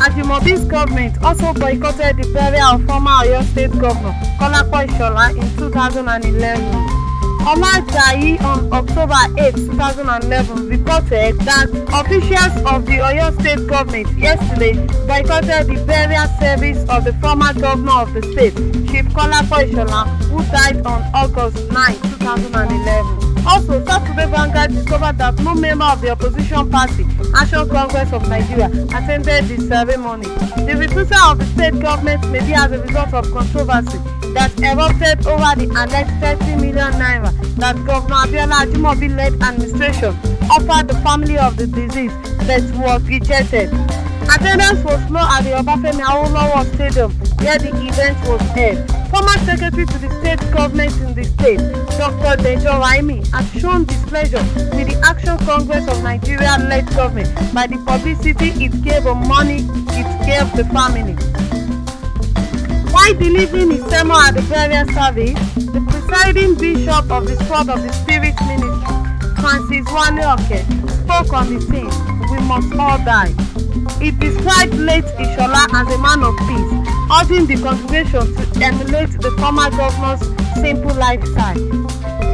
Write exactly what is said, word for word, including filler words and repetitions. Ajimobi's government also boycotted the burial of former Oyo State Governor Kolapo Ishola in two thousand eleven. Omar Zahi on October eighth, two thousand eleven reported that officials of the Oyo State government yesterday boycotted the burial service of the former governor of the state, Chief Kolapo Ishola, who died on August ninth, two thousand eleven. Also, Saturday Vanguard discovered that no member of the opposition party, Action Congress of Nigeria, attended the ceremony. The refusal of the state government may be as a result of controversy that erupted over the alleged thirty million naira that Governor Abiola Ajimobi-led administration offered the family of the deceased, that was rejected. Attendance was low at the Obafemi Awolowo Stadium, where the event was held. Former Secretary to the State Government in the state, Doctor Dejo Raimi, has shown displeasure with the Action Congress of Nigeria-led government by the publicity it gave on money it gave the family. While delivering his sermon at the burial service, the presiding bishop of the Sword of the Spirit Ministry, Francis Wanioke, spoke on the theme, "We must all die." He described late Ishola as a man of peace, urging the congregation to emulate the former governor's simple lifestyle.